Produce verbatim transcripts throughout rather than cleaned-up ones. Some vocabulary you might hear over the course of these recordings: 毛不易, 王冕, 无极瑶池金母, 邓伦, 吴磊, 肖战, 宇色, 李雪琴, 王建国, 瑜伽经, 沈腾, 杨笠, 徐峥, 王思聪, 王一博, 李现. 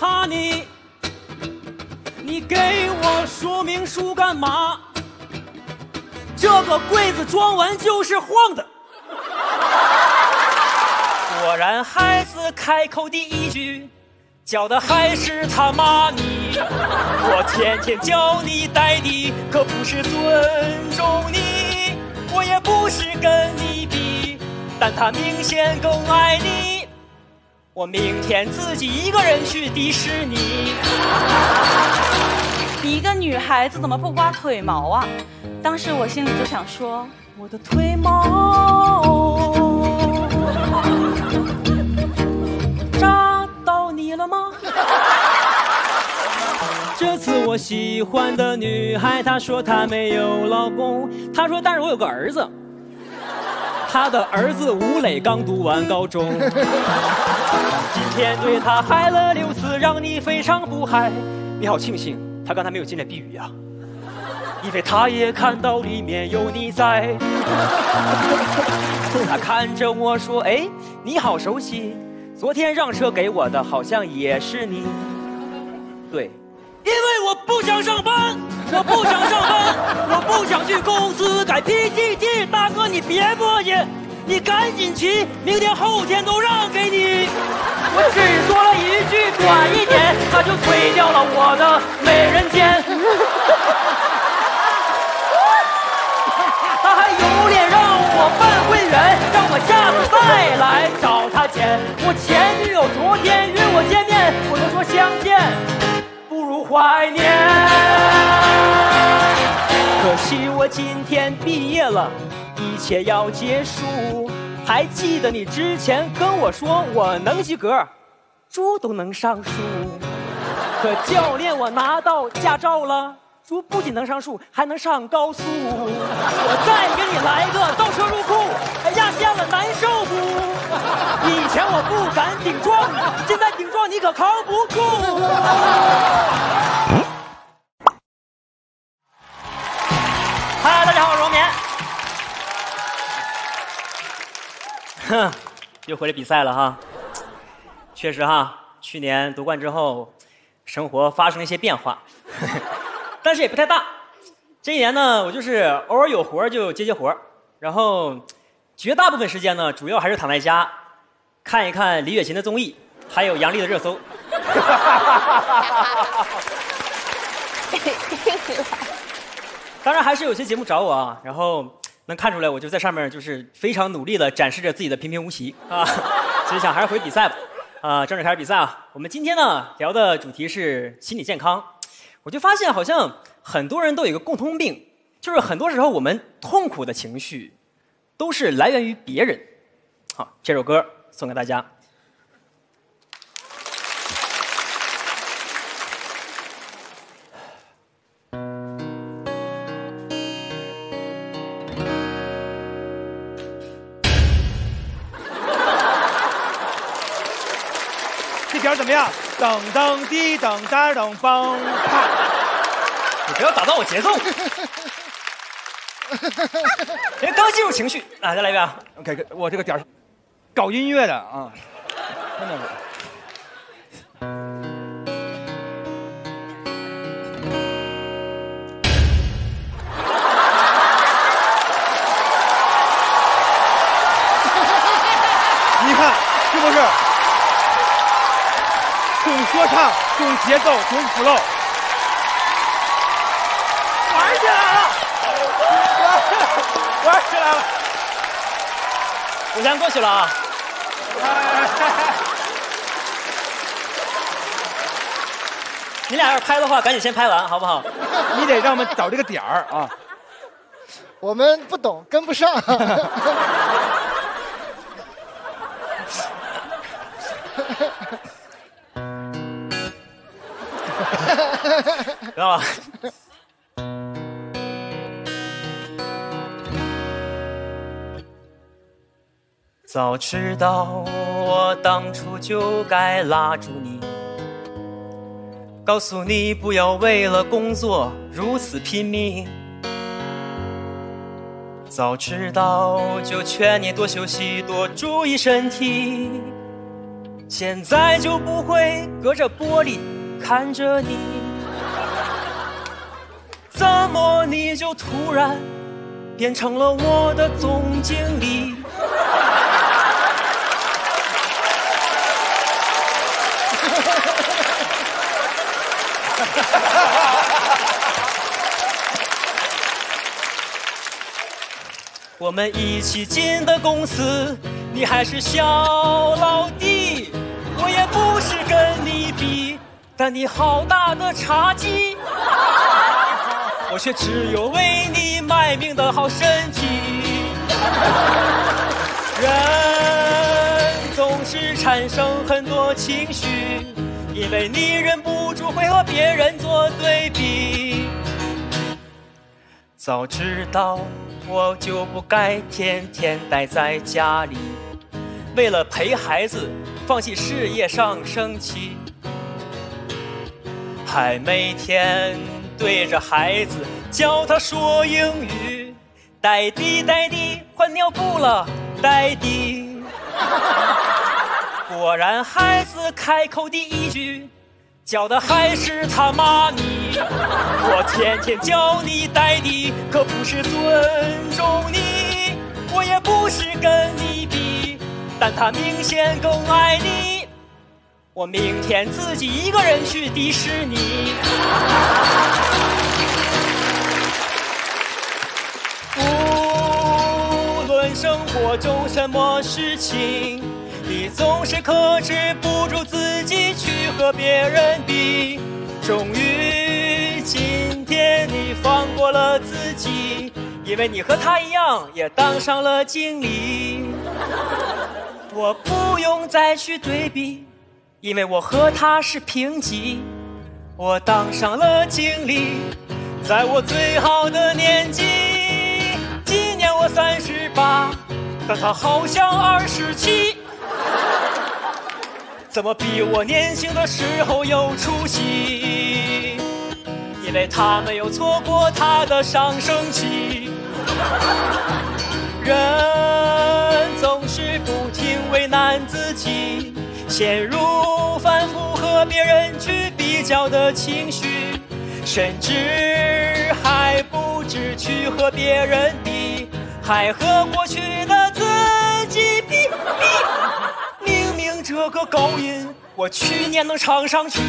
怕你，你给我说明书干嘛？这个柜子装完就是晃的。果然，孩子开口第一句，叫的还是他妈你。我天天教你带你，可不是尊重你，我也不是跟你比，但他明显更爱你。 我明天自己一个人去迪士尼。你一个女孩子怎么不刮腿毛啊？当时我心里就想说，我的腿毛扎到你了吗？这次我喜欢的女孩，她说她没有老公，她说但是我有个儿子。 他的儿子吴磊刚读完高中，今天对他嗨了六次，让你非常不嗨。你好庆幸他刚才没有进来避雨呀、啊，因为他也看到里面有你在。他看着我说：“哎，你好熟悉，昨天让车给我的好像也是你。”对，因为我不想上班。 我不想上班，我不想去公司改 P P T。大哥，你别磨叽，你赶紧骑，明天后天都让给你。我只说了一句短一点，他就推掉了我的美人尖。他还有脸让我办会员，让我下次再来找他钱。我前女友昨天约我见面，我都说相见。 不如怀念。可惜我今天毕业了，一切要结束。还记得你之前跟我说我能及格，猪都能上树。可教练，我拿到驾照了，猪不仅能上树，还能上高速。我再给你来个倒车入库，哎，压线了，难受不？以前我不敢顶撞，现在顶撞你可扛不住。 嗨， Hi, 大家好，我是王冕。哼，又回来比赛了哈。确实哈，去年夺冠之后，生活发生了一些变化，呵呵但是也不太大。这一年呢，我就是偶尔有活就接接活，然后绝大部分时间呢，主要还是躺在家，看一看李雪琴的综艺，还有杨笠的热搜。当然还是有些节目找我啊，然后能看出来我就在上面就是非常努力的展示着自己的平平无奇啊，所以想还是回比赛吧。啊，正式开始比赛啊，我们今天呢聊的主题是心理健康。我就发现好像很多人都有一个共通病，就是很多时候我们痛苦的情绪都是来源于别人。好，这首歌送给大家。 怎么样？噔噔滴噔哒噔梆！你不要打断我节奏。人刚进入情绪啊，再来一遍。OK， 我这个点儿，搞音乐的啊，真的是。 说唱，懂节奏，懂 flow， 玩起来了，玩起来了。五三过去了啊！你俩要是拍的话，赶紧先拍完，好不好？你得让我们找这个点儿啊！我们不懂，跟不上。知道吧？早知道我当初就该拉住你，告诉你不要为了工作如此拼命。早知道就劝你多休息，多注意身体。现在就不会隔着玻璃看着你，怎么你就突然变成了我的总经理？我们一起进的公司，你还是小老弟，我也不是跟你比，但你好大的差距，我却只有为你卖命的好身体。人总是产生很多情绪，因为你忍不住会和别人做对比。早知道我就不该天天待在家里，为了陪孩子放弃事业上升期，还每天对着孩子教他说英语，呆地呆地换尿布了呆地。果然孩子开口第一句叫的还是他妈咪，我天天叫你呆地，可不是尊重你，我也不是跟你比，但他明显更爱你，我明天自己一个人去迪士尼。无论生活中什么事情，你总是克制不住自己去和别人比，终于今天你放过了自己，因为你和他一样也当上了经理。我不用再去对比，因为我和他是平级，我当上了经理，在我最好的年纪，今年我三十八，但他好像二十七，怎么比我年轻的时候有出息？因为他没有错过他的上升期。人总是不停为难自己，陷入反复和别人去比较的情绪，甚至还不止去和别人比，还和过去的自己比比。这个高音我去年能唱上去。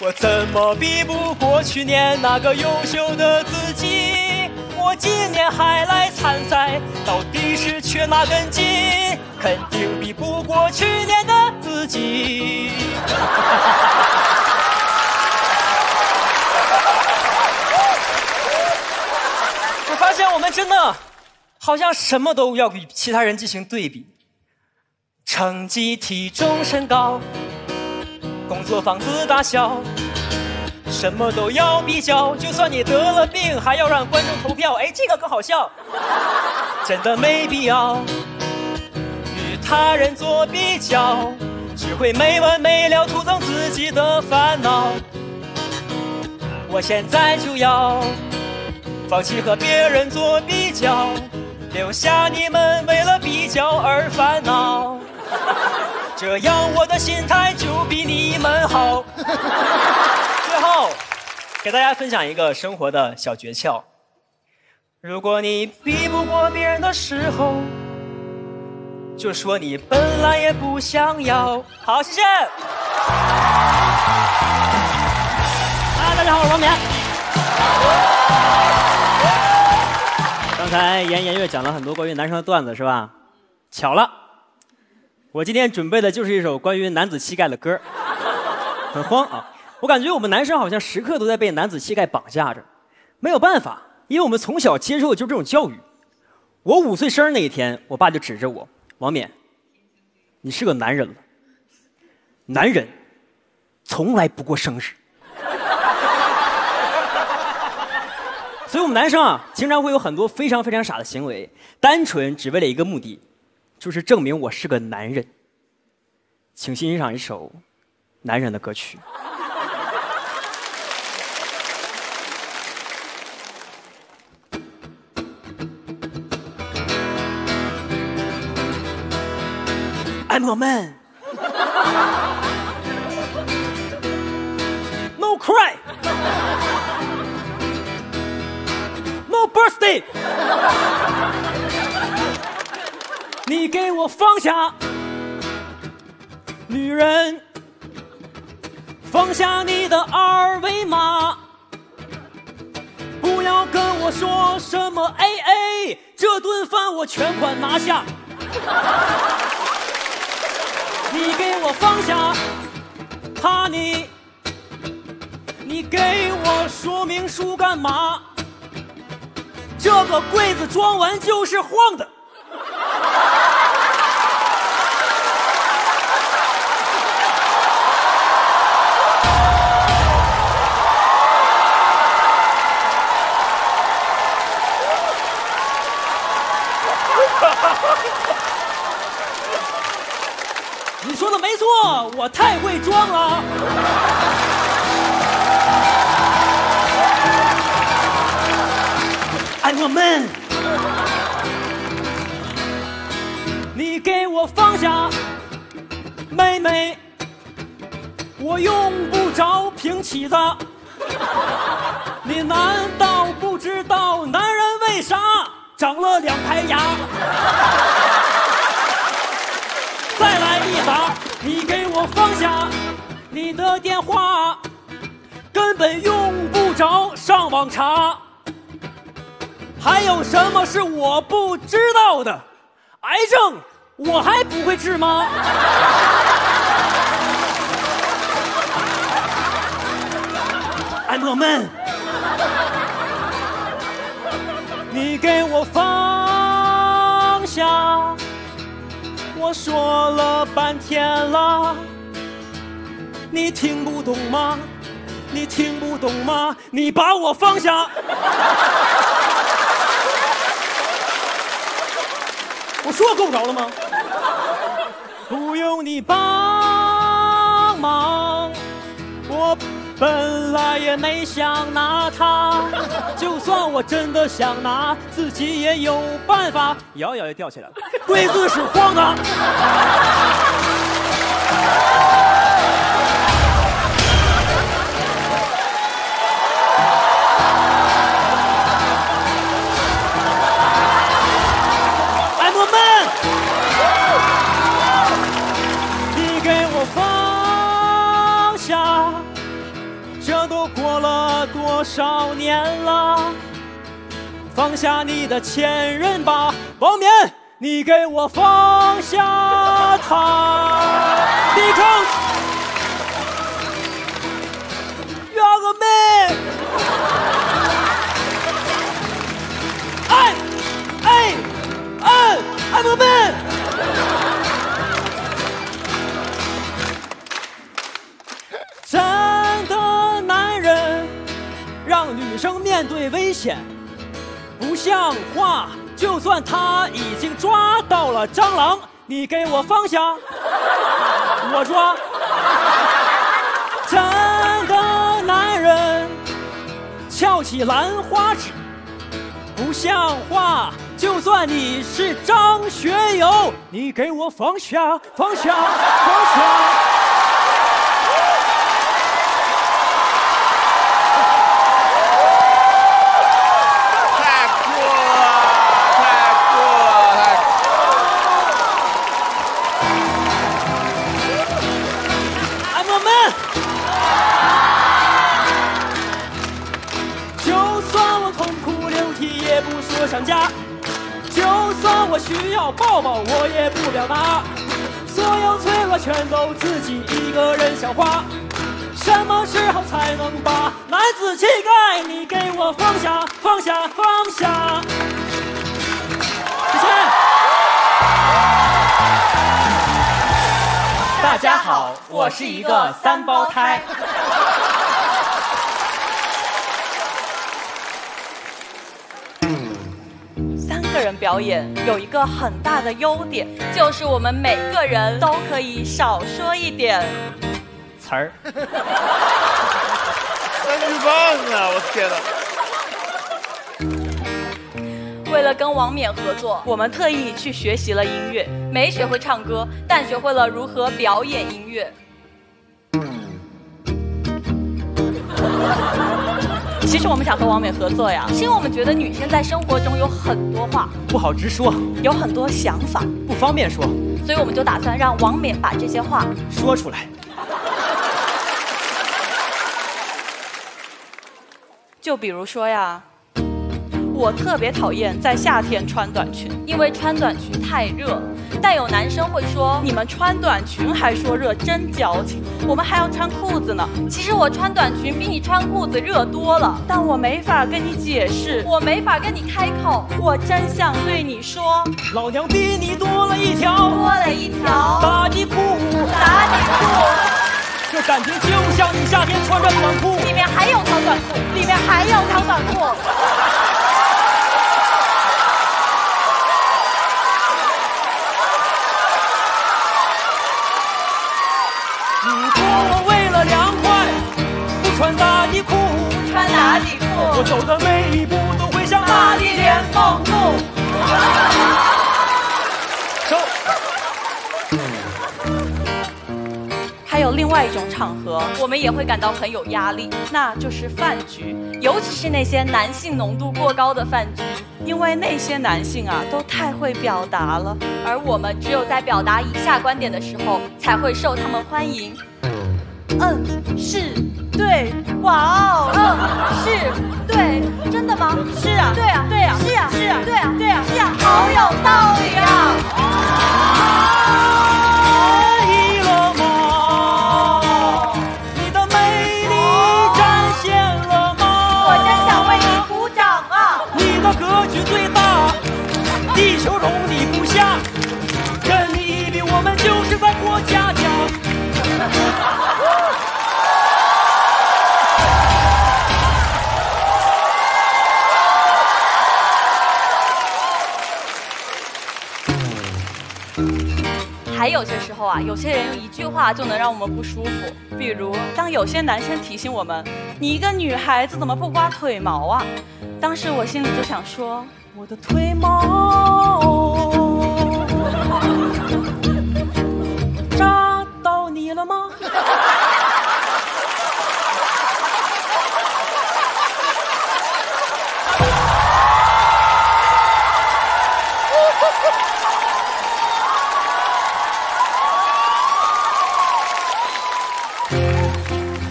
我怎么比不过去年那个优秀的自己？我今年还来参赛，到底是缺哪根筋？肯定比不过去年的自己。发现我们真的好像什么都要与其他人进行对比，成绩、体重、身高、工作、房子、大小，什么都要比较，就算你得了病还要让观众投票。哎，这个更好笑，真的没必要与他人做比较，只会没完没了徒增自己的烦恼。我现在就要放弃和别人做比较，留下你们为了比较而烦恼，这样我的心态就比你们好。最后给大家分享一个生活的小诀窍，如果你比不过别人的时候，就说你本来也不想要。好，谢谢。啊，大家好，我是王冕。刚才严颜悦讲了很多关于男生的段子，是吧？巧了，我今天准备的就是一首关于男子气概的歌，很慌啊！我感觉我们男生好像时刻都在被男子气概绑架着，没有办法，因为我们从小接受的就是这种教育。我五岁生日那一天，我爸就指着我：“王冕，你是个男人了，男人从来不过生日。”所以我们男生啊，经常会有很多非常非常傻的行为，单纯只为了一个目的，就是证明我是个男人。请欣赏一首男人的歌曲。安诺曼 ，No cry， No birthday， 你给我放下，女人，放下你的二维码。 不要跟我说什么 A A， 这顿饭我全款拿下。你给我放下，怕你？你给我说明书干嘛？这个柜子装完就是晃的。你说的没错，我太会装了。安诺曼，你给我放下，妹妹，我用不着平起子。你难道不知道男人为啥长了两排牙？ 再来一打，你给我放下你的电话，根本用不着上网查。还有什么是我不知道的？癌症我还不会治吗？安诺曼，你给我放下。 我说了半天了，你听不懂吗？你听不懂吗？你把我放下！我说够着了吗？不用你帮忙，我本来也没想拿它，就算我真的想拿，自己也有办法。摇摇也掉起来了。 柜子是晃的。安诺曼，你给我放下，这都过了多少年了？放下你的前任吧，王冕。 你给我放下他 ，because you are a man。哎哎哎 ，I'm a man。真的男人让女生面对危险，不像话。 就算他已经抓到了蟑螂，你给我放下，我抓。真的男人翘起兰花指，不像话。就算你是张学友，你给我放下，放下，放下。 想家，就算我需要抱抱，我也不表达。所有脆弱全都自己一个人消化。什么时候才能把男子气概你给我放下，放下，放下？谢谢。大家好，我是一个三胞胎。 个人表演有一个很大的优点，就是我们每个人都可以少说一点词儿。三句半呢，我天哪！为了跟王冕合作，我们特意去学习了音乐，没学会唱歌，但学会了如何表演音乐。其实我们想和王冕合作呀，是因为我们觉得女生在生活中有很多话不好直说，有很多想法不方便说，所以我们就打算让王冕把这些话说出来。 就比如说呀，我特别讨厌在夏天穿短裙，因为穿短裙太热。但有男生会说：“你们穿短裙还说热，真矫情！我们还要穿裤子呢。”其实我穿短裙比你穿裤子热多了，但我没法跟你解释，我没法跟你开口，我真想对你说：“老娘比你多了一条，多了一条，打你裤，打你裤。” 这感情就像你夏天穿着短裤，里面还有条短裤，里面还有条短裤。你说我为了凉快，不穿打底裤，穿打底裤，我走的每一步都会像玛丽莲梦露。 还有另外一种场合，我们也会感到很有压力，那就是饭局，尤其是那些男性浓度过高的饭局，因为那些男性啊都太会表达了，而我们只有在表达以下观点的时候，才会受他们欢迎。嗯，是，对，哇哦，嗯，是，对，真的吗？是啊，对啊，对啊，是啊，是啊，对啊，对啊，是啊，好有道理啊！ 格局最大，地球容你不下，跟你一比，我们就是个过家家。还有些时候啊，有些人用一句话就能让我们不舒服，比如当有些男生提醒我们：“你一个女孩子怎么不刮腿毛啊？” 当时我心里就想说，我的腿毛扎到你了吗？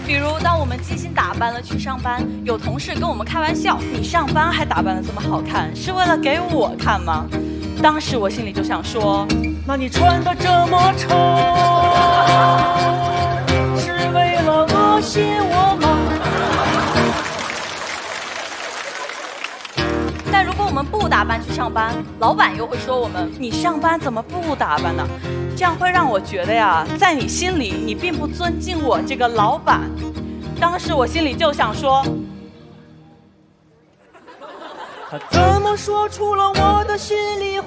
比如，当我们精心打扮了去上班，有同事跟我们开玩笑：“你上班还打扮得这么好看，是为了给我看吗？”当时我心里就想说：“那你穿得这么丑，是为了恶心我吗？”但如果我们不打扮去上班，老板又会说我们：“你上班怎么不打扮呢？”这样会让我觉得呀，在你心里，你并不尊敬我这个老板。当时我心里就想说，他怎么说出了我的心里话？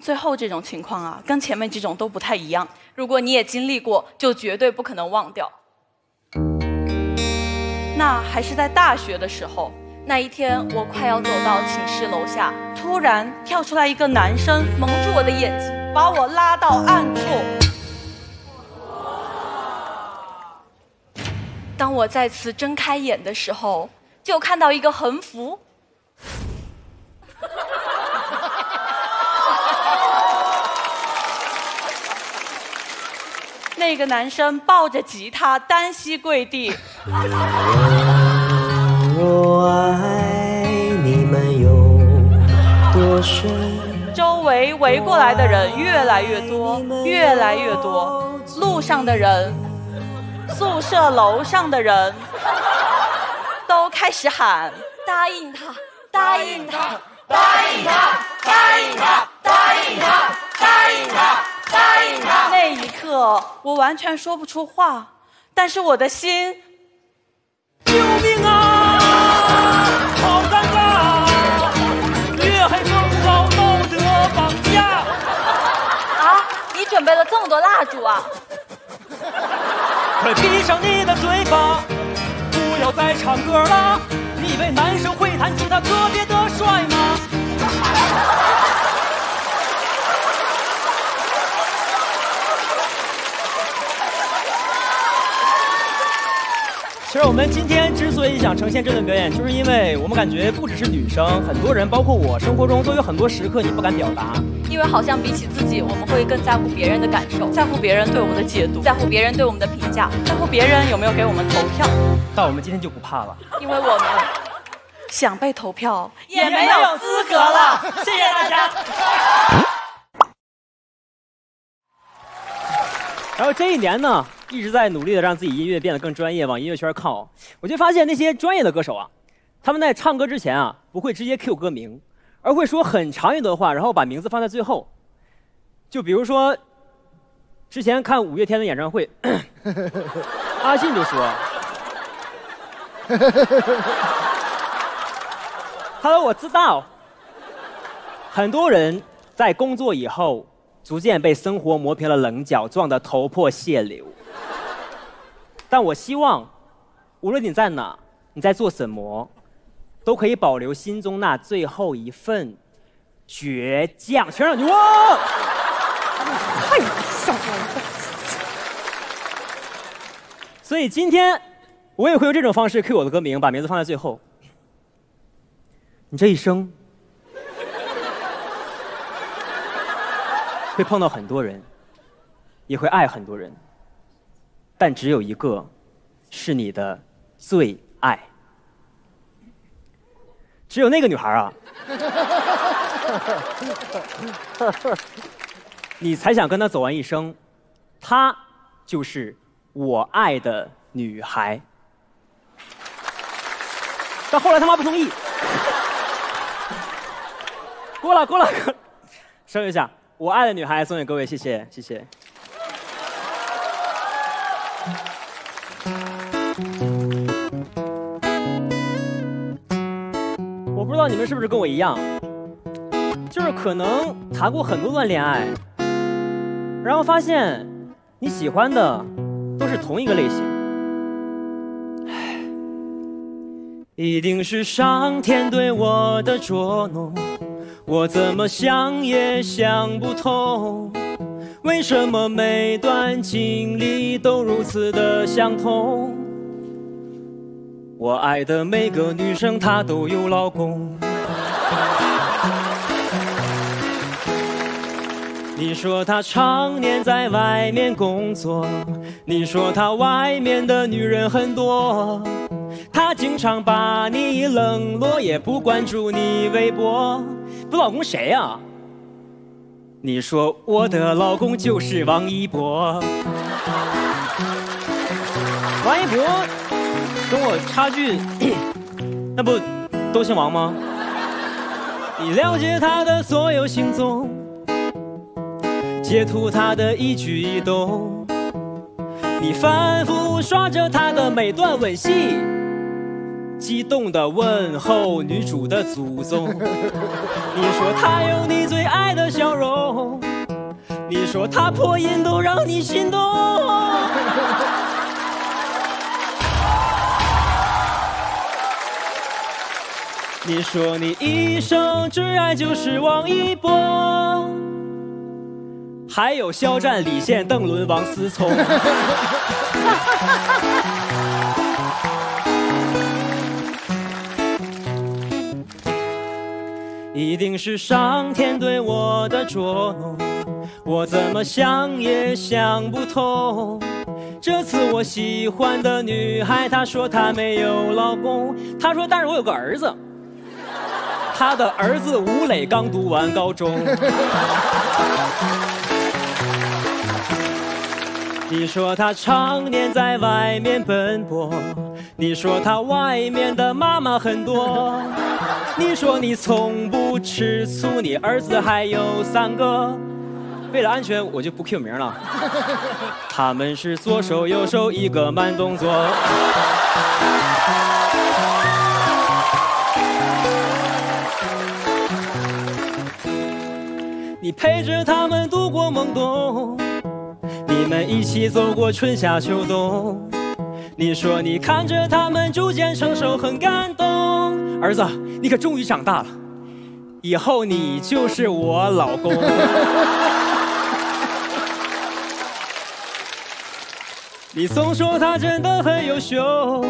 最后这种情况啊，跟前面几种都不太一样。如果你也经历过，就绝对不可能忘掉。那还是在大学的时候。 那一天，我快要走到寝室楼下，突然跳出来一个男生，蒙住我的眼睛，把我拉到暗处。当我再次睁开眼的时候，就看到一个横幅。 那个男生抱着吉他，单膝跪地。我爱你们有多深？周围围过来的人越来越多，越来越多。路上的人，宿舍楼上的人，都开始喊：答应他，答应他，答应他，答应他，答应他，答应他，答应他。那一刻，我完全说不出话，但是我的心，救命啊！ 好尴尬，月黑风高，道德绑架。啊，你准备了这么多蜡烛啊！快闭上你的嘴巴，友在唱歌啦。你以为男生会弹吉他特别的帅吗？其实我们今天之所以想呈现这段表演，就是因为我们感觉不只是女生，很多人包括我，生活中都有很多时刻你不敢表达。因为好像比起自己，我们会更在乎别人的感受，在乎别人对我们的解读，在乎别人对我们的评价，在乎别人有没有给我们投票。但我们今天就不怕了，因为我们想被投票也没有资格了。谢谢大家。然后这一年呢，一直在努力的让自己音乐变得更专业，往音乐圈靠。我就发现那些专业的歌手啊，他们在唱歌之前啊，不会直接 Q 歌名，而会说很长一段话，然后把名字放在最后。就比如说，之前看五月天的演唱会，阿信就说，他说我知道，很多人在工作以后，逐渐被生活磨平了棱角，撞得头破血流。但我希望，无论你在哪，你在做什么，都可以保留心中那最后一份倔强。全场就哇！太吓人了！所以今天我也会用这种方式 Q 我的歌名，把名字放在最后。你这一生会碰到很多人，也会爱很多人，但只有一个是你的最爱。只有那个女孩啊，你才想跟她走完一生，她就是我爱的女孩。但后来他妈不同意，过了过了，收一下。我爱的女孩送给各位，谢谢，谢谢。我不知道你们是不是跟我一样，就是可能谈过很多段恋爱，然后发现你喜欢的都是同一个类型。唉，一定是上天对我的捉弄。我怎么想也想不通，为什么每段经历都如此的相同？我爱的每个女生她都有老公。你说她常年在外面工作，你说她外面的女人很多，她经常把你冷落，也不关注你微博。我老公谁啊？你说我的老公就是王一博。王一博跟我差距，那不都姓王吗？你了解他的所有行踪，截图他的一举一动，你反复刷着他的每段吻戏，激动地问候女主的祖宗。你说他有你最爱的笑容，你说他破音都让你心动。你说你一生挚爱就是王一博，还有肖战、李现、邓伦、王思聪。一定是上天对我的捉弄，我怎么想也想不通。这次我喜欢的女孩，她说她没有老公，她说但是我有个儿子，她的儿子吴磊刚读完高中。你说她常年在外面奔波，你说她外面的妈妈很多，你说你从不吃醋，你儿子还有三个。为了安全，我就不 Q 名了。他们是左手右手一个慢动作。你陪着他们度过懵懂，你们一起走过春夏秋冬。你说你看着他们逐渐成熟，很感动。儿子，你可终于长大了，以后你就是我老公。你总说他真的很优秀，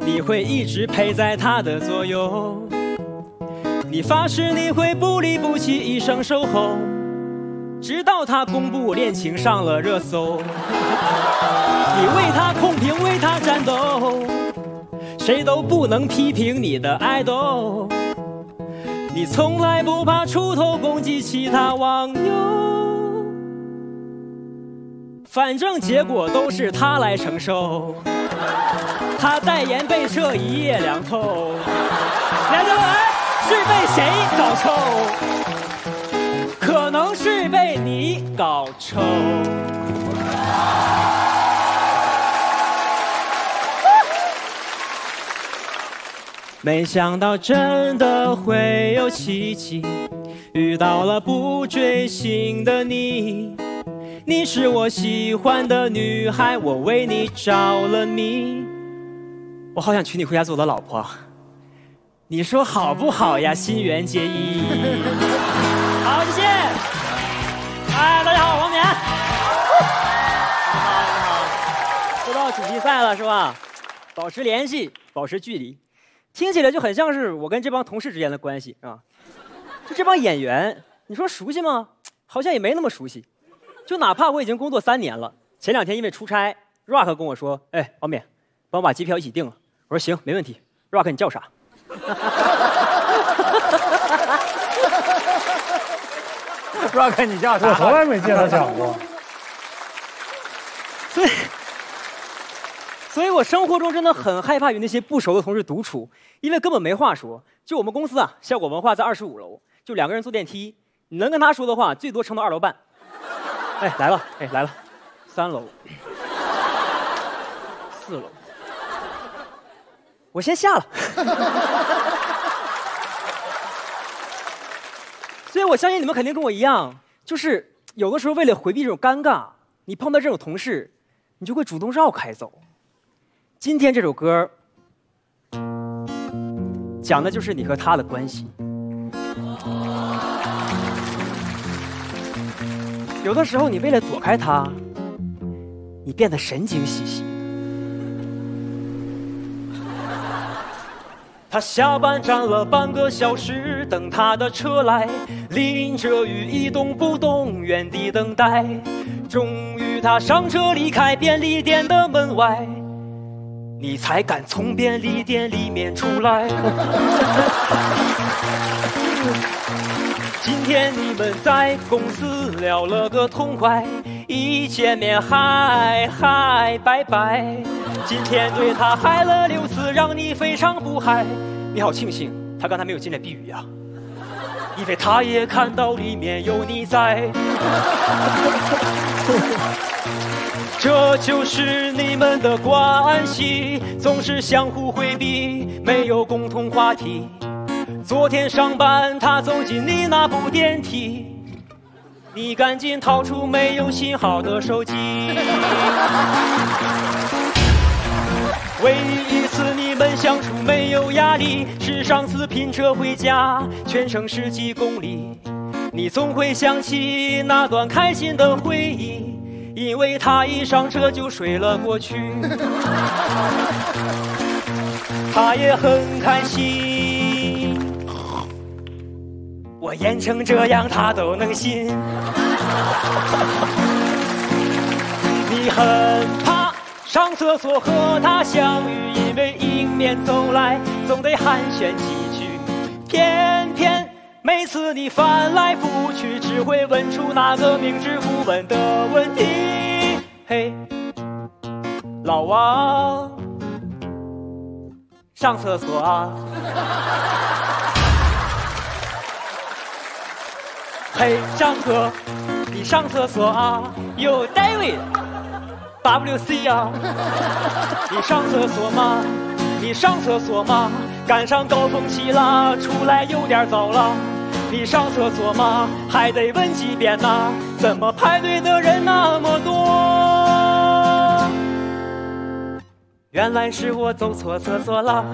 你会一直陪在他的左右。你发誓你会不离不弃，一生守候，直到他公布恋情上了热搜。你为他控评，为他战斗，谁都不能批评你的爱豆。你从来不怕出头攻击其他网友，反正结果都是他来承受。他代言被撤一夜凉透，梁家文是被谁搞臭？可能是被你搞臭。没想到真的会有奇迹，遇到了不追星的你。你是我喜欢的女孩，我为你着了迷。我好想娶你回家做我的老婆，你说好不好呀？心猿结衣。好，谢谢。哎，大家好，我王冕。说到主题赛了是吧？保持联系，保持距离。听起来就很像是我跟这帮同事之间的关系啊，就这帮演员，你说熟悉吗？好像也没那么熟悉。就哪怕我已经工作三年了，前两天因为出差 ，Rock 跟我说：“哎，王冕，帮我把机票一起订了。”我说：“行，没问题。”Rock， 你叫啥？Rock， 你叫啥？我从来没见他讲过。对。所以我生活中真的很害怕与那些不熟的同事独处，因为根本没话说。就我们公司啊，效果文化在二十五楼，就两个人坐电梯，你能跟他说的话，最多撑到二楼半。哎，来了，哎，来了，三楼，四楼，我先下了。所以我相信你们肯定跟我一样，就是有的时候为了回避这种尴尬，你碰到这种同事，你就会主动绕开走。今天这首歌讲的就是你和他的关系。有的时候，你为了躲开他，你变得神经兮兮。他下班站了半个小时，等他的车来，淋着雨一动不动，原地等待。终于，他上车离开便利店的门外。你才敢从便利店里面出来。今天你们在公司聊了个痛快，一见面嗨嗨拜拜。今天对他嗨了六次，让你非常不嗨。你好庆幸他刚才没有进来避雨呀、啊，因为他也看到里面有你在。这就是你们的关系，总是相互回避，没有共同话题。昨天上班他走进你那部电梯，你赶紧掏出没有信号的手机。唯一一次你们相处没有压力，是上次拼车回家，全程十几公里。你总会想起那段开心的回忆，因为他一上车就睡了过去。他也很开心，我演成这样他都能信。你很怕上厕所和他相遇，因为迎面走来总得寒暄几句，偏偏每次你翻来覆去，只会问出那个明知故问的问题。嘿，老王，上厕所啊！嘿，张哥，你上厕所啊？有 David，W C 啊？你上厕所吗？你上厕所吗？赶上高峰期啦，出来有点早了。你上厕所吗？还得问几遍呐？怎么排队的人那么多？原来是我走错厕所了。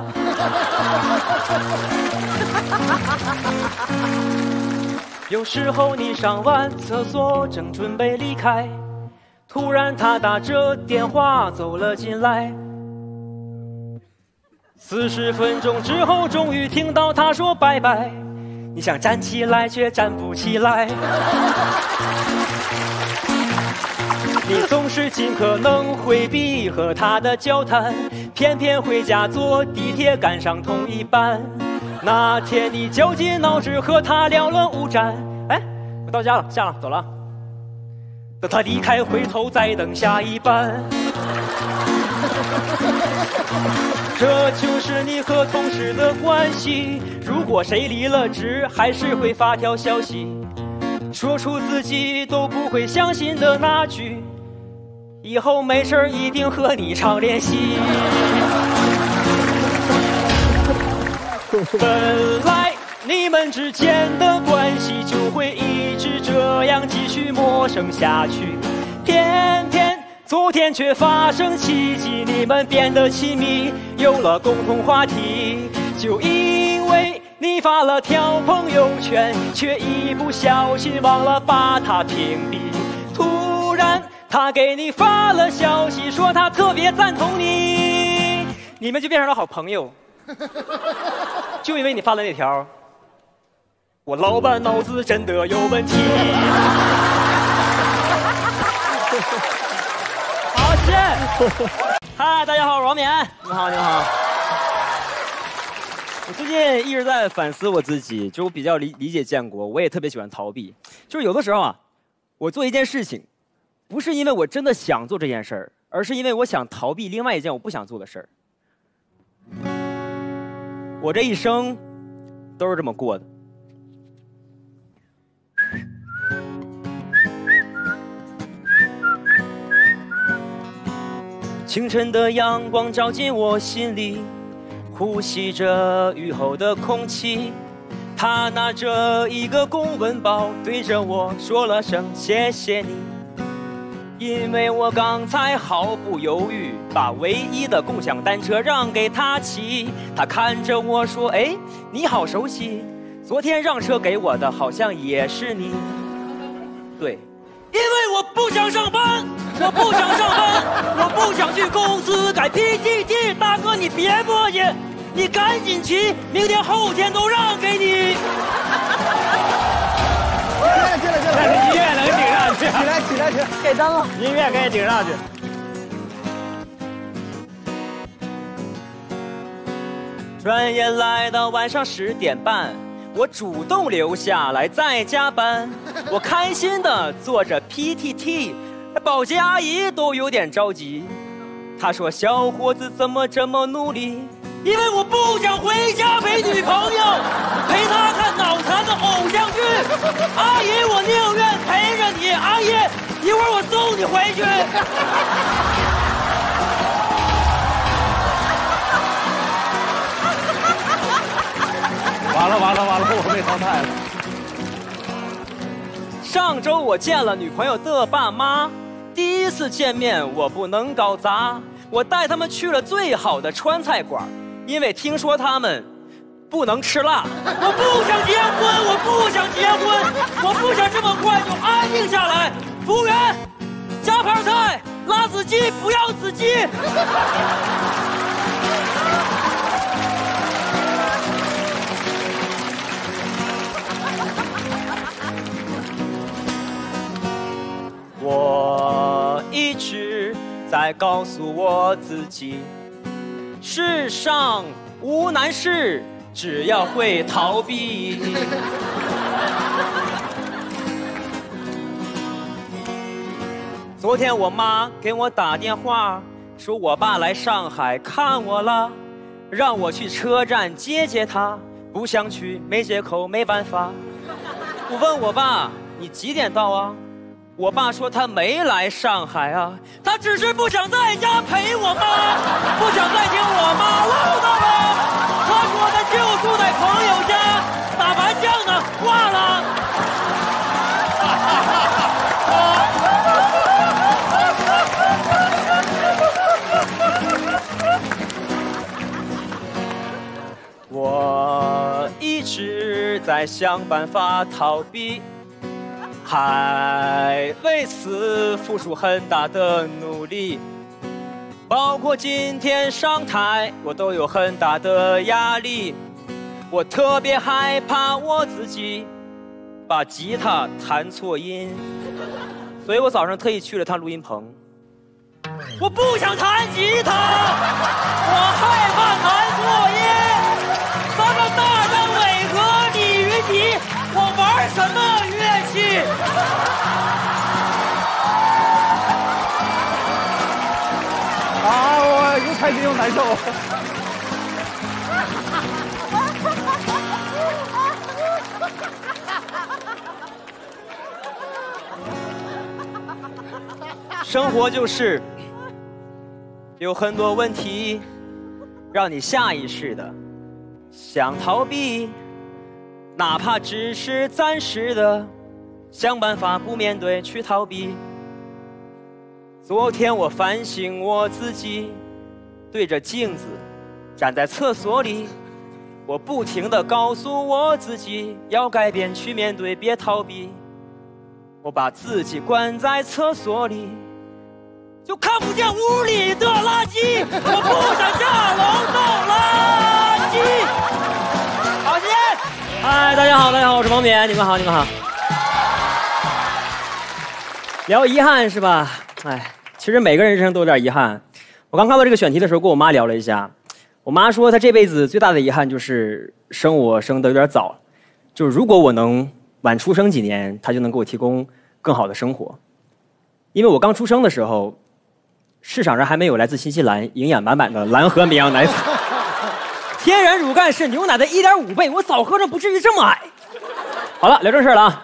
有时候你上完厕所，正准备离开，突然他打着电话走了进来。四十分钟之后，终于听到他说拜拜。你想站起来，却站不起来。你总是尽可能回避和他的交谈，偏偏回家坐地铁赶上同一班。那天你绞尽脑汁和他聊了五站，哎，我到家了，下了，走了。等他离开，回头再等下一班。这就是你和同事的关系。如果谁离了职，还是会发条消息，说出自己都不会相信的那句。以后没事一定和你常联系。本来你们之间的关系就会一直这样继续陌生下去，偏偏昨天却发生奇迹，你们变得亲密，有了共同话题。就因为你发了条朋友圈，却一不小心忘了把它屏蔽，突然他给你发了消息，说他特别赞同你，你们就变成了好朋友。就因为你发了那条，我老板脑子真的有问题。好，谢谢。嗨，大家好，我是王冕。你好，你好。我最近一直在反思我自己，就我比较理理解建国，我也特别喜欢逃避。就是有的时候啊，我做一件事情，不是因为我真的想做这件事儿，而是因为我想逃避另外一件我不想做的事儿。我这一生都是这么过的。清晨的阳光照进我心里，呼吸着雨后的空气。他拿着一个公文包，对着我说了声谢谢你，因为我刚才毫不犹豫把唯一的共享单车让给他骑。他看着我说，哎，你好熟悉，昨天让车给我的好像也是你。对，因为我不想上班，我不想上班，我不想去公司改 P P T。 大哥，你别磨叽，你赶紧骑，明天后天都让给你。起来，起来，音乐能顶上去。起来，起来，起来，给灯了。音乐可以顶上去。转眼来到晚上十点半。我主动留下来再加班，我开心地坐着 P T T， 保洁阿姨都有点着急。她说：“小伙子怎么这么努力？”因为我不想回家陪女朋友，陪她看脑残的偶像剧。阿姨，我宁愿陪着你。阿姨，一会儿我送你回去。完了完了完了，我被淘汰了。上周我见了女朋友的爸妈，第一次见面我不能搞砸，我带他们去了最好的川菜馆，因为听说他们不能吃辣。我不想结婚，我不想结婚，我不想这么快就安定下来。服务员，加盘菜，辣子鸡不要子鸡。我一直在告诉我自己，世上无难事，只要会逃避。昨天我妈给我打电话，说我爸来上海看我了，让我去车站接接他，不想去，没借口，没办法。我问我爸，你几点到啊？我爸说他没来上海啊，他只是不想在家陪我妈，不想再听我妈唠叨了。他说他就住在朋友家，打麻将呢，挂了。一直在想办法逃避，还为此付出很大的努力。包括今天上台，我都有很大的压力。我特别害怕我自己把吉他弹错音，所以我早上特意去了趟录音棚。我不想弹吉他，我害怕弹错音。咱们大张伟和李云迪，我玩什么乐器？啊，我又开心又难受。 生活就是有很多问题，让你下意识的想逃避，哪怕只是暂时的，想办法不面对去逃避。昨天我反省我自己，对着镜子，站在厕所里，我不停的告诉我自己要改变，去面对，别逃避。我把自己关在厕所里。 就看不见屋里的垃圾，我不想下楼倒垃圾。好，谢谢。嗨，大家好，大家好，我是王冕，你们好，你们好。聊遗憾是吧？哎，其实每个人人生都有点遗憾。我刚看到这个选题的时候，跟我妈聊了一下，我妈说她这辈子最大的遗憾就是生我生得有点早，就是如果我能晚出生几年，她就能给我提供更好的生活。因为我刚出生的时候。 市场上还没有来自新西兰、营养满满的蓝河绵羊奶粉，天然乳苷是牛奶的 一点五 倍，我早喝着不至于这么矮。好了，聊正事了啊！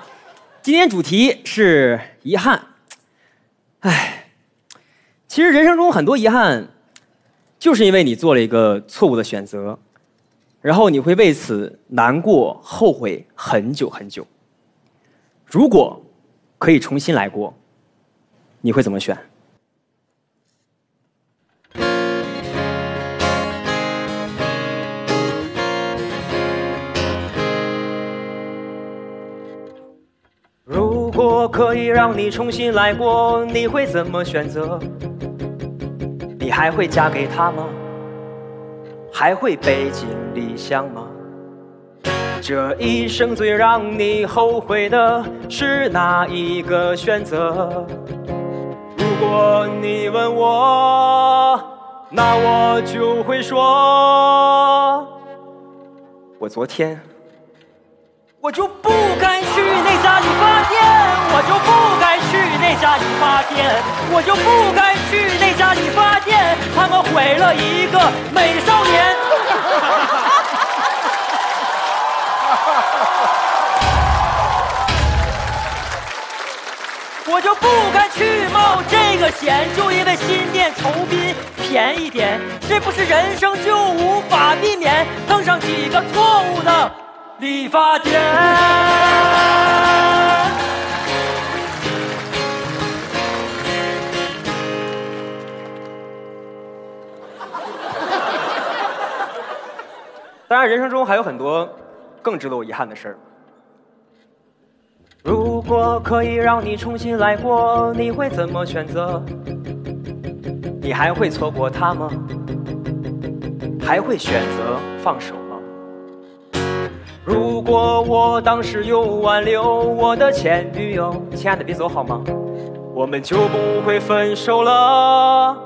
今天主题是遗憾。哎，其实人生中很多遗憾，就是因为你做了一个错误的选择，然后你会为此难过、后悔很久很久。如果可以重新来过，你会怎么选？ 如果可以让你重新来过，你会怎么选择？你还会嫁给他吗？还会背井离乡吗？这一生最让你后悔的是哪一个选择？如果你问我，那我就会说，我昨天。 我就不该去那家理发店，我就不该去那家理发店，我就不该去那家理发店，他们毁了一个美少年。我就不该去冒这个险，就因为新店酬宾便宜点，是不是人生就无法避免碰上几个错误的？ 理发店，当然，人生中还有很多更值得我遗憾的事儿。如果可以让你重新来过，你会怎么选择？你还会错过他吗？还会选择放手？ 如果我当时有挽留我的前女友，亲爱的别走好吗？我们就不会分手了。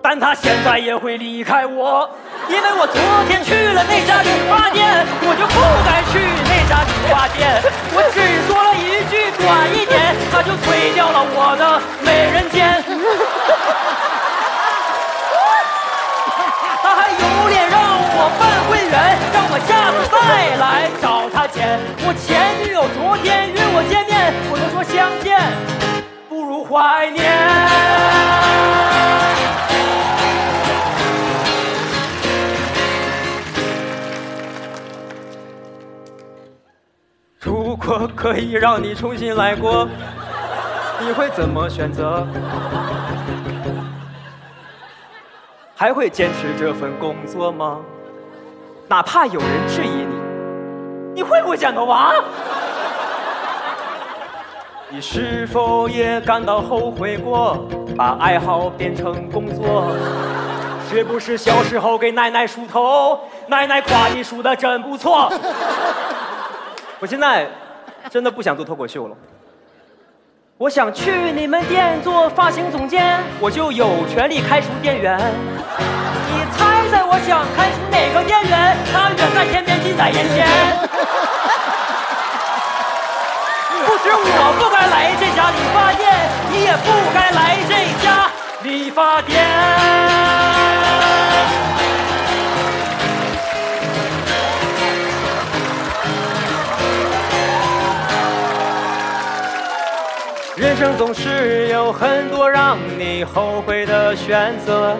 但她现在也会离开我，因为我昨天去了那家理发店，我就不该去那家理发店。我只说了一句短一点，她就推掉了我的美人尖。她还有脸让我办会员，让我下次再来。 找他钱，我前女友昨天约我见面，我都说相见不如怀念。如果可以让你重新来过，你会怎么选择？还会坚持这份工作吗？哪怕有人质疑你。你会不会剪头发？你是否也感到后悔过，把爱好变成工作？是不是小时候给奶奶梳头，奶奶夸你梳的真不错？我现在真的不想做脱口秀了。 我想去你们店做发型总监，我就有权利开除店员。你猜猜我想开除哪个店员？他远在天边，近在眼前。不止我不该来这家理发店，你也不该来这家理发店。 人生总是有很多让你后悔的选择，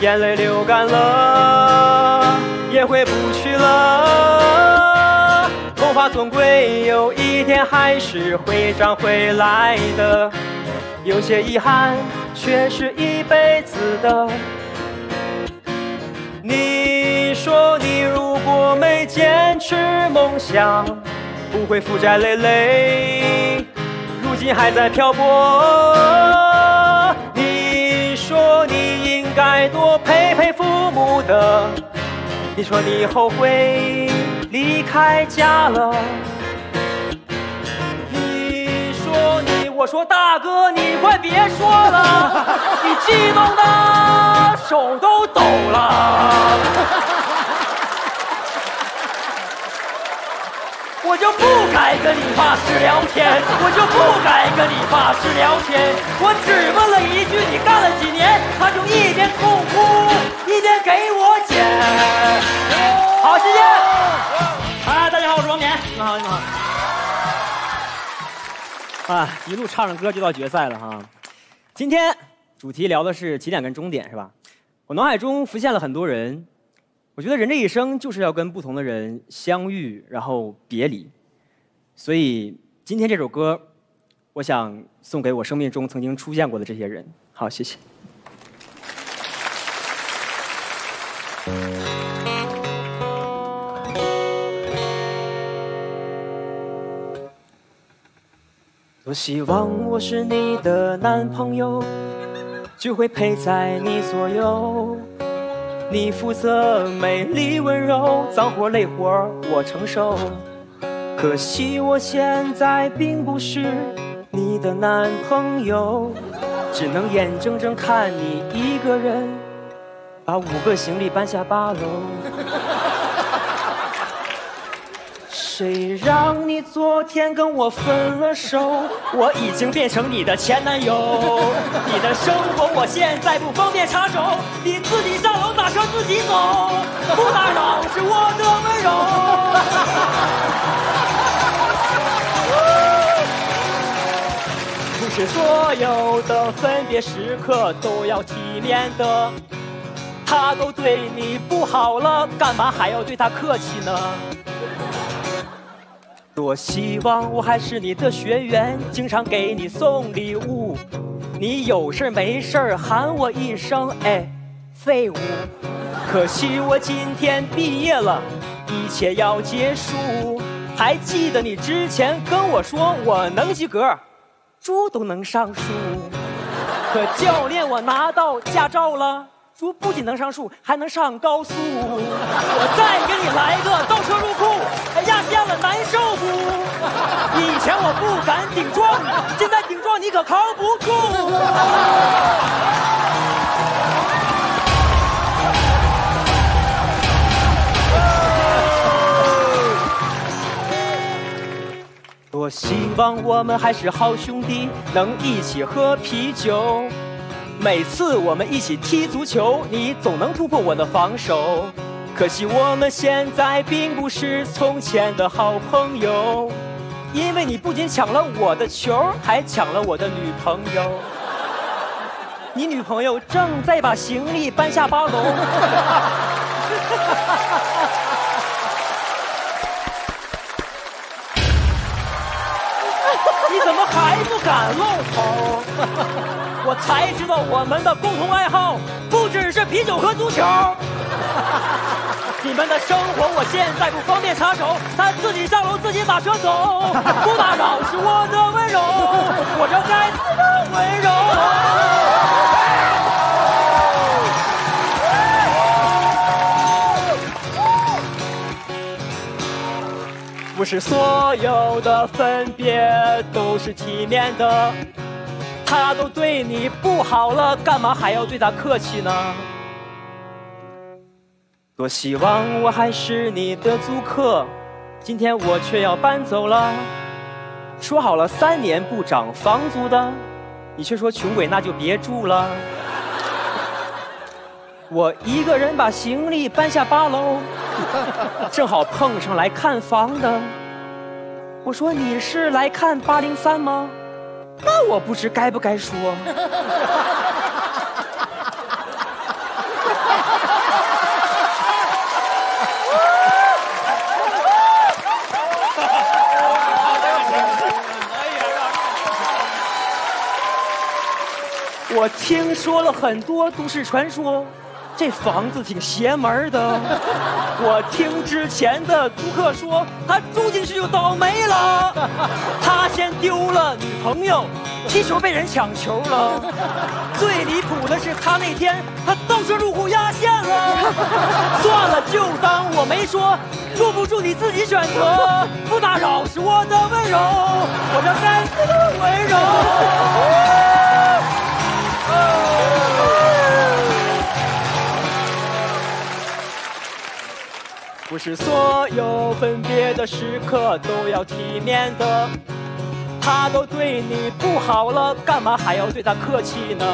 眼泪流干了，也回不去了。头发总归有一天还是会长回来的，有些遗憾却是一辈子的。你说你如果没坚持梦想，不会负债累累。 如今还在漂泊。你说你应该多陪陪父母的，你说你后悔离开家了。你说你，我说大哥，你快别说了，你激动的手都抖了。我就不该跟理发师聊天，我就不该跟理发师聊天。我只问了一句你干了几年，他就一边痛哭一边给我剪。好，谢谢。哎，大家好，我是王冕。你们好，你们好。啊，一路唱着歌就到决赛了哈。今天主题聊的是起点跟终点，是吧？我脑海中浮现了很多人。 我觉得人这一生就是要跟不同的人相遇，然后别离。所以今天这首歌，我想送给我生命中曾经出现过的这些人。好，谢谢。多希望我是你的男朋友，就会陪在你左右。 你负责美丽温柔，脏活累活我承受。可惜我现在并不是你的男朋友，只能眼睁睁看你一个人把五个行李搬下八楼。谁让你昨天跟我分了手？我已经变成你的前男友，你的生活我现在不方便插手，你自己上。 打车自己走，不打扰是我的温柔。不是所有的分别时刻都要体面的，他都对你不好了，干嘛还要对他客气呢？多希望我还是你的学员，经常给你送礼物，你有事没事喊我一声哎。 废物，可惜我今天毕业了，一切要结束。还记得你之前跟我说我能及格，猪都能上树。可教练，我拿到驾照了，猪不仅能上树，还能上高速。我再给你来个倒车入库，哎，压线了难受不？以前我不敢顶撞，现在顶撞你可扛不住。 多希望我们还是好兄弟，能一起喝啤酒。每次我们一起踢足球，你总能突破我的防守。可惜我们现在并不是从前的好朋友，因为你不仅抢了我的球，还抢了我的女朋友。你女朋友正在把行李搬下八楼。你怎么还不敢露头？我才知道我们的共同爱好不只是啤酒和足球。你们的生活我现在不方便插手，他自己上楼自己打车走，不打扰是我的温柔，我这该死的温柔。 不是所有的分别都是体面的，他都对你不好了，干嘛还要对他客气呢？多希望我还是你的租客，今天我却要搬走了。说好了三年不涨房租的，你却说穷鬼那就别住了。我一个人把行李搬下八楼。 正好碰上来看房的，我说你是来看八零三吗？那我不知该不该说。我听说了很多都市传说。 这房子挺邪门的，我听之前的租客说，他住进去就倒霉了。他先丢了女朋友，踢球被人抢球了。最离谱的是，他那天他倒车入户压线了。算了，就当我没说，住不住你自己选择，不打扰是我的温柔，我这该死的温柔。哦 不是所有分别的时刻都要体面的，他都对你不好了，干嘛还要对他客气呢？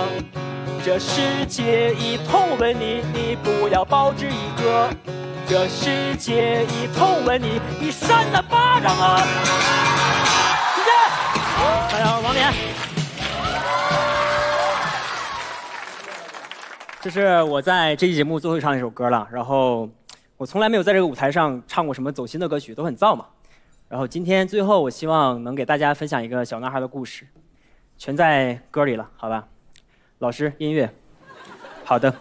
这世界已痛吻你，你不要报之以歌。这世界已痛吻你，你扇他巴掌啊！再见，大家好，王冕。这是我在这期节目最后唱的一首歌了，然后。 我从来没有在这个舞台上唱过什么走心的歌曲，都很燥嘛。然后今天最后，我希望能给大家分享一个小男孩的故事，全在歌里了，好吧？老师，音乐，好的。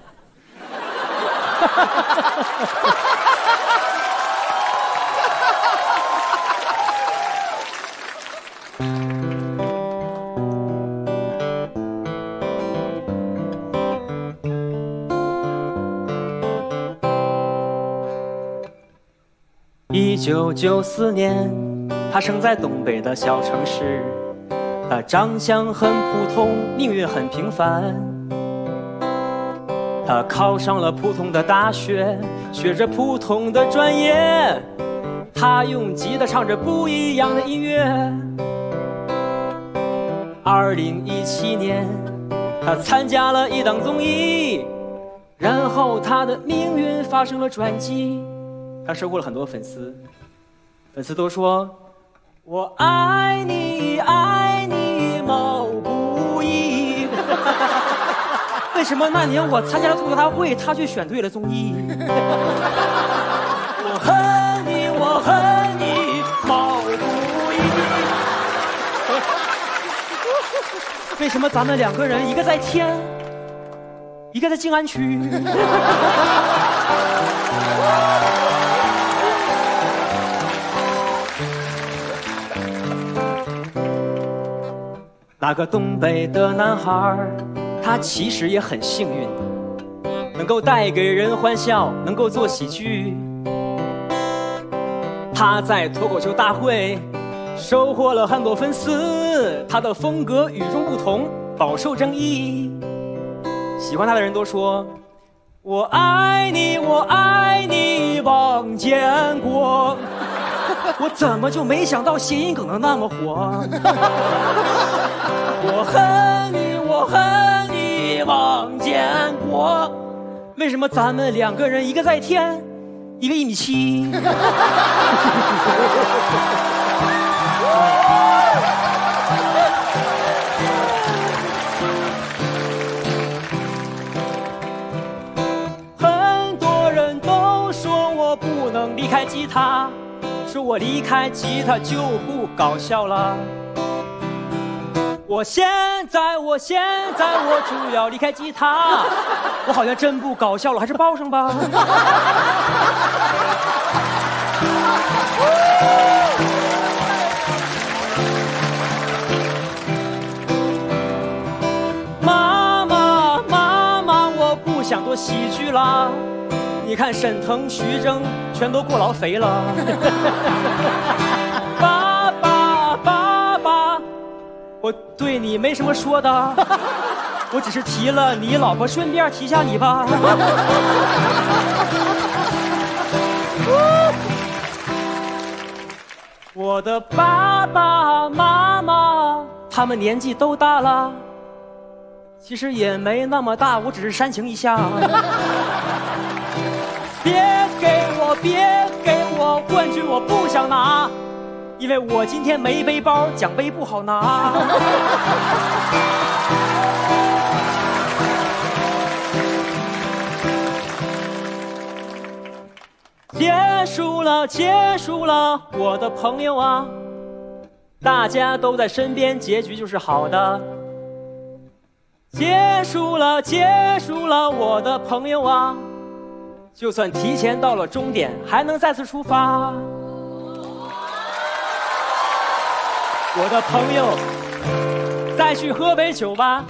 一九九四年，他生在东北的小城市，他长相很普通，命运很平凡。他考上了普通的大学，学着普通的专业，他用吉他唱着不一样的音乐。二零一七年，他参加了一档综艺，然后他的命运发生了转机。 他收获了很多粉丝，粉丝都说：“我爱你，爱你毛不易。”为什么那年我参加了吐槽大会，他却选对了综艺？我恨你，我恨你毛不易。为什么咱们两个人，一个在天，一个在静安区？那个东北的男孩，他其实也很幸运，能够带给人欢笑，能够做喜剧。他在脱口秀大会收获了很多粉丝，他的风格与众不同，饱受争议。喜欢他的人都说：“我爱你，我爱你，王建国。”我怎么就没想到谐音梗能那么火？我恨你，我恨你，王建国。为什么咱们两个人，一个在天，一个一米七？很多人都说我不能离开吉他，说我离开吉他就不搞笑了。 我现在，我现在，我就要离开吉他，我好像真不搞笑了，还是报上吧。喜剧啦。你看沈腾、徐峥全都过劳肥了。爸爸，爸爸，我对你没什么说的，我只是提了你老婆，顺便提下你吧。我的爸爸妈妈，他们年纪都大了，其实也没那么大，我只是煽情一下。别给我，别给我冠军，我不想拿，因为我今天没背包，奖杯不好拿。结束了，结束了，我的朋友啊，大家都在身边，结局就是好的。结束了，结束了，我的朋友啊，就算提前到了终点，还能再次出发。我的朋友，再去喝杯酒吧。